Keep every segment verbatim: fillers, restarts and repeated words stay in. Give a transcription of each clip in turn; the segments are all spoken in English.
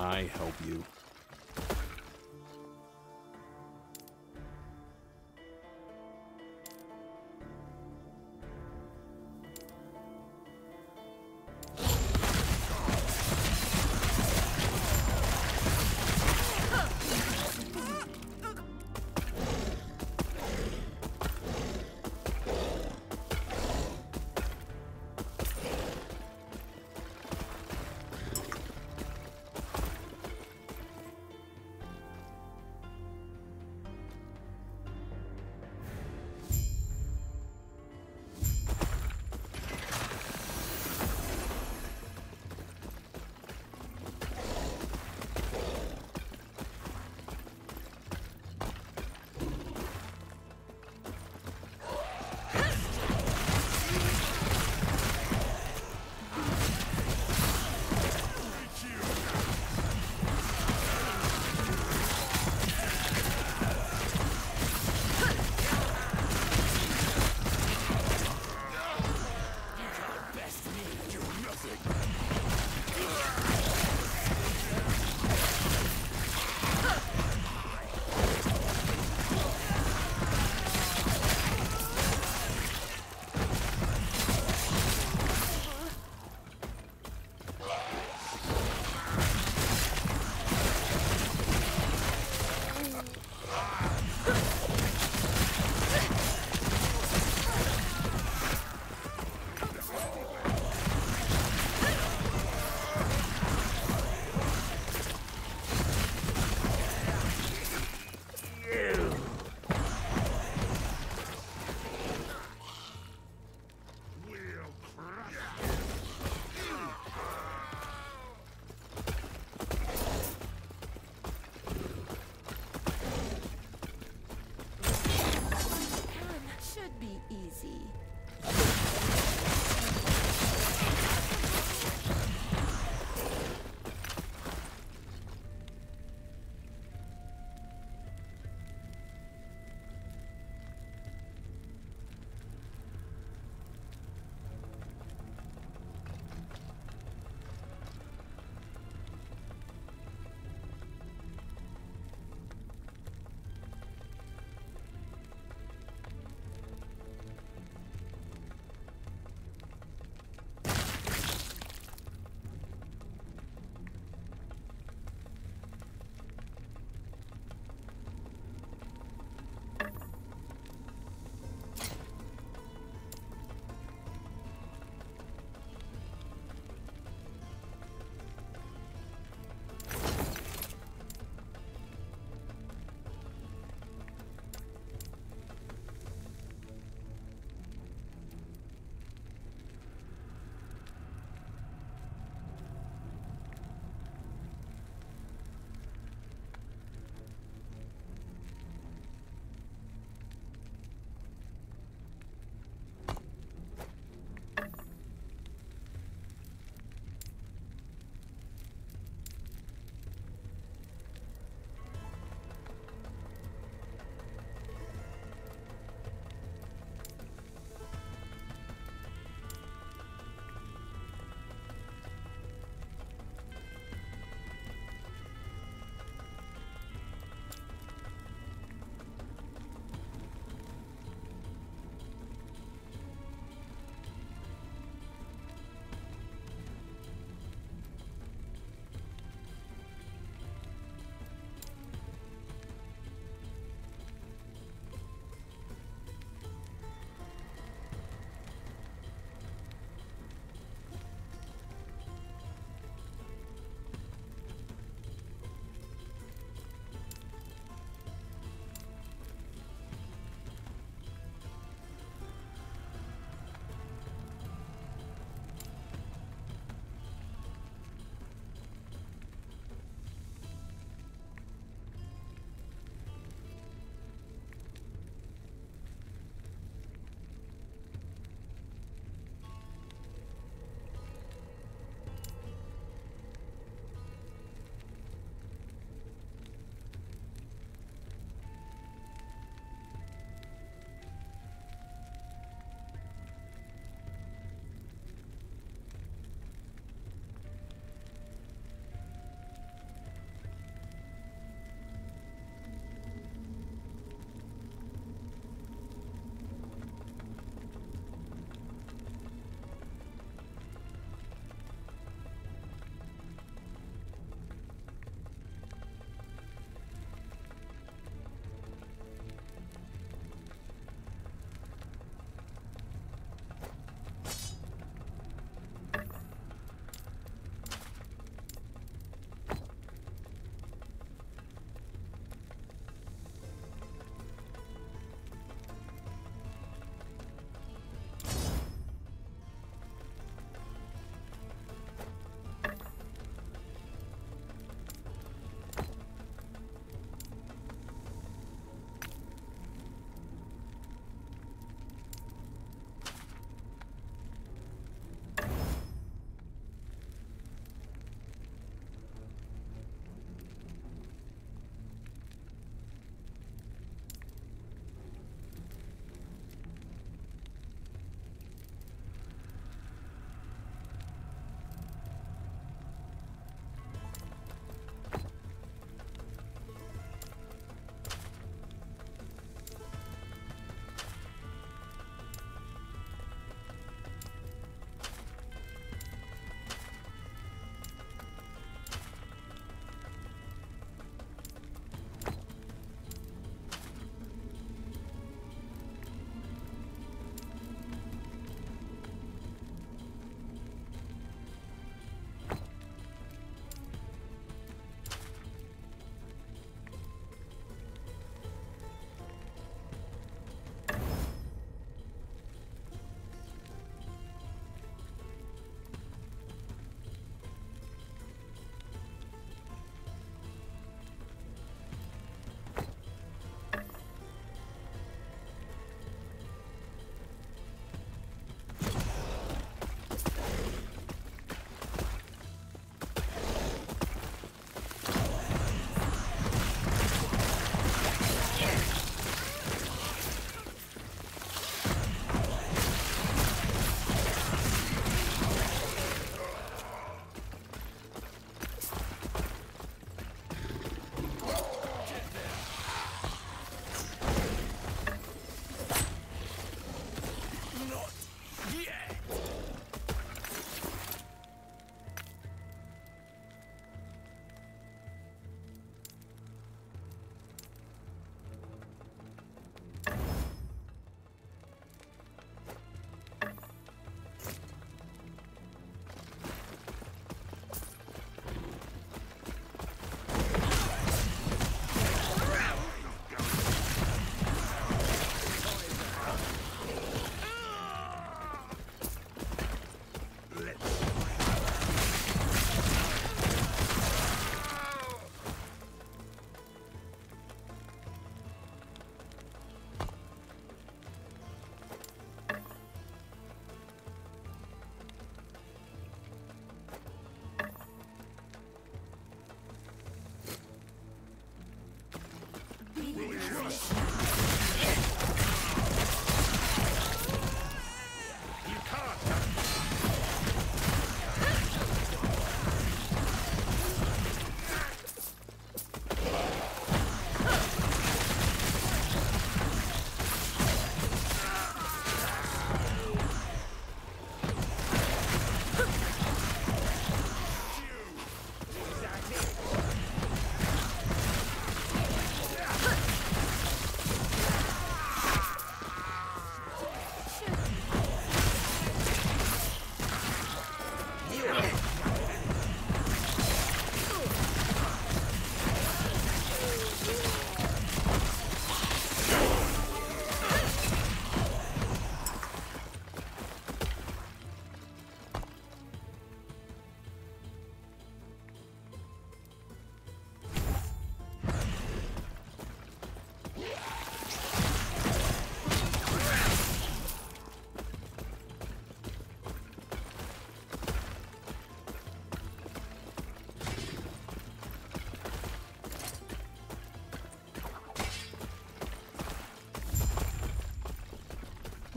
I help you?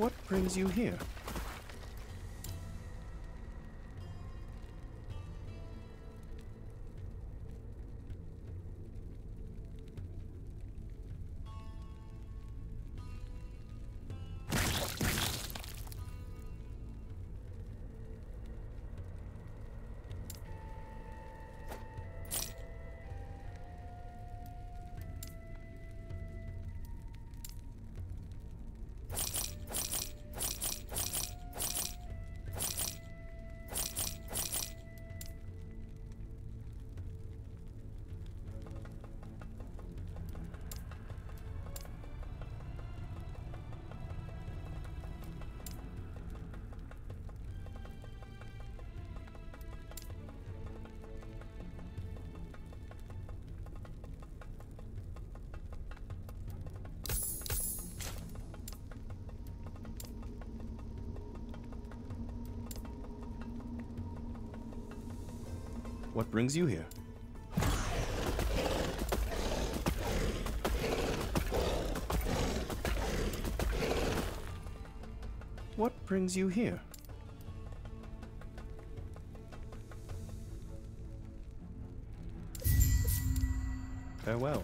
What brings you here? What brings you here? What brings you here? Farewell.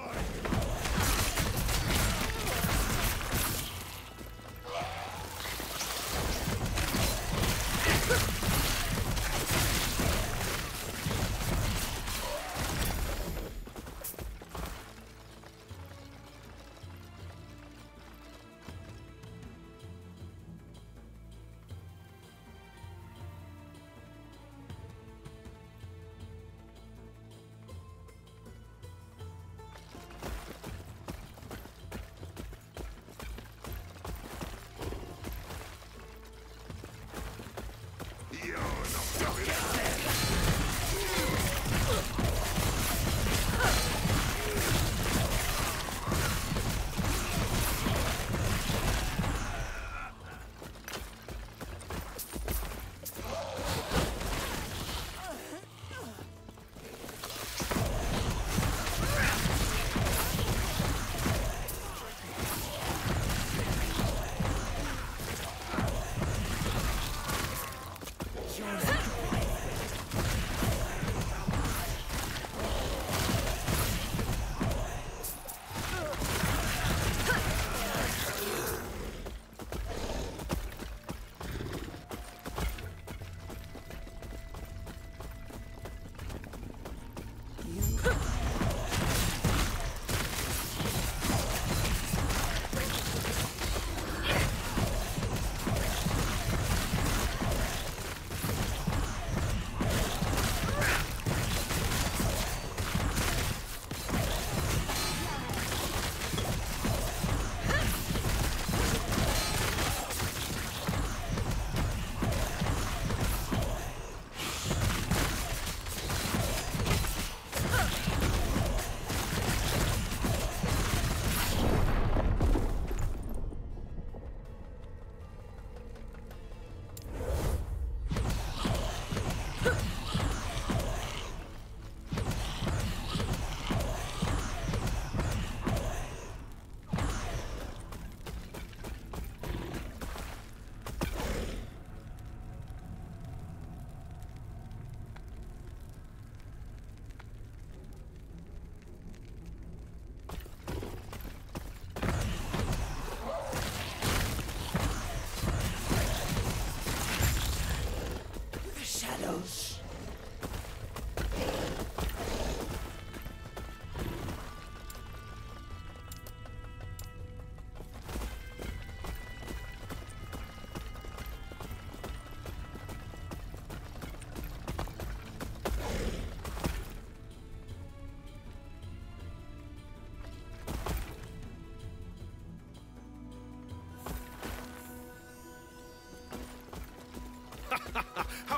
Mine.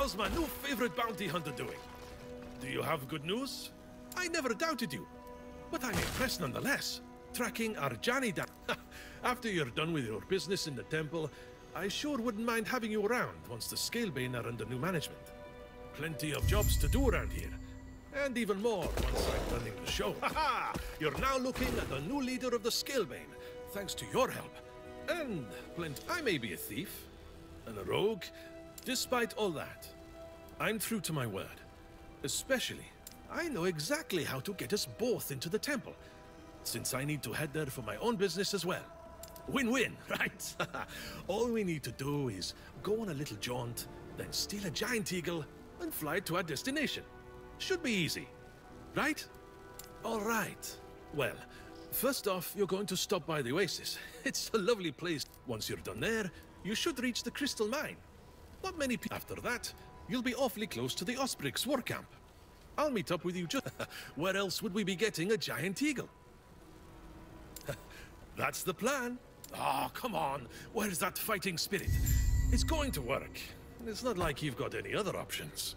How's my new favorite bounty hunter doing? Do you have good news? I never doubted you, but I'm impressed nonetheless. Tracking Arjani down. After you're done with your business in the temple, I sure wouldn't mind having you around once the Skalbane are under new management. Plenty of jobs to do around here, and even more once I'm running the show. Haha! You're now looking at the new leader of the Skalbane, thanks to your help. And Flint, I may be a thief and a rogue. Despite all that, I'm true to my word. Especially, I know exactly how to get us both into the temple, since I need to head there for my own business as well. Win-win, right? All we need to do is go on a little jaunt, then steal a giant eagle, and fly to our destination. Should be easy, right? All right. Well, first off, you're going to stop by the Oasis. It's a lovely place. Once you're done there, you should reach the Crystal Mine. Not many people. After that, you'll be awfully close to the Osprix war camp. I'll meet up with you just... Where else would we be getting a giant eagle? That's the plan. Oh, come on. Where's that fighting spirit? It's going to work. It's not like you've got any other options.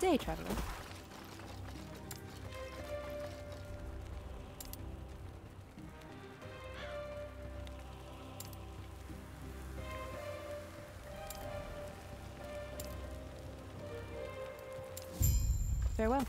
Good day, traveler. Farewell.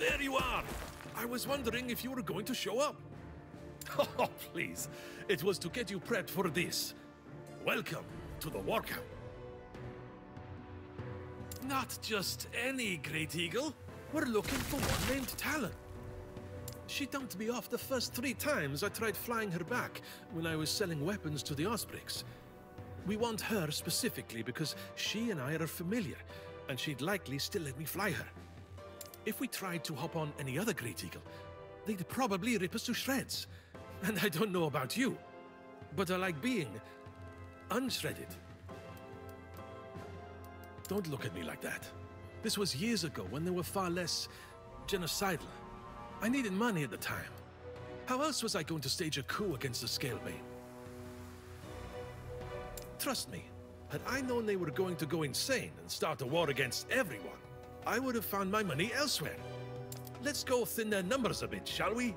there you are! I was wondering if you were going to show up. Oh, please. It was to get you prepped for this. Welcome to the war camp. Not just any Great Eagle. We're looking for one named Talon. She dumped me off the first three times I tried flying her back when I was selling weapons to the Osprix. We want her specifically because she and I are familiar, and she'd likely still let me fly her. If we tried to hop on any other Great Eagle, they'd probably rip us to shreds. And I don't know about you, but I like being unshredded. Don't look at me like that. This was years ago when they were far less genocidal. I needed money at the time. How else was I going to stage a coup against the Skalbane? Trust me, had I known they were going to go insane and start a war against everyone, I would have found my money elsewhere. Let's go thin their numbers a bit, shall we?